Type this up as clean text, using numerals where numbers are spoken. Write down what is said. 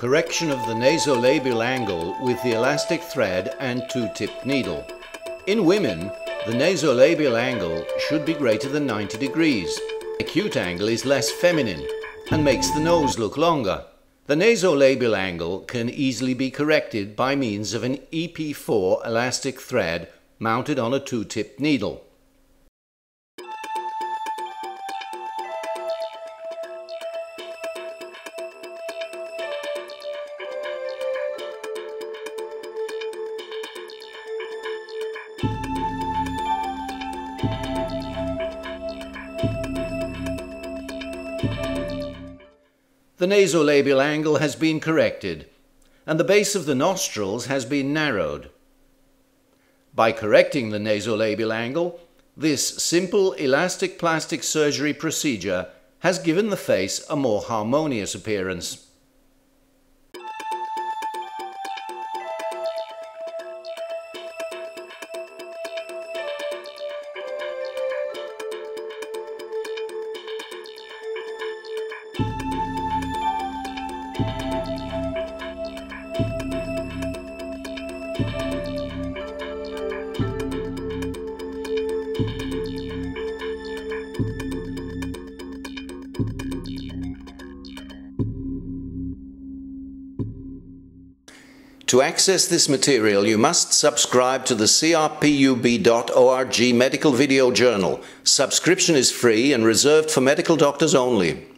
Correction of the nasolabial angle with the elastic thread and two-tip needle. In women, the nasolabial angle should be greater than 90 degrees. The acute angle is less feminine and makes the nose look longer. The nasolabial angle can easily be corrected by means of an EP4 elastic thread mounted on a two-tip needle. The nasolabial angle has been corrected, and the base of the nostrils has been narrowed. By correcting the nasolabial angle, this simple elastic plastic surgery procedure has given the face a more harmonious appearance. To access this material, you must subscribe to the CRPUB.org Medical Video Journal. Subscription is free and reserved for medical doctors only.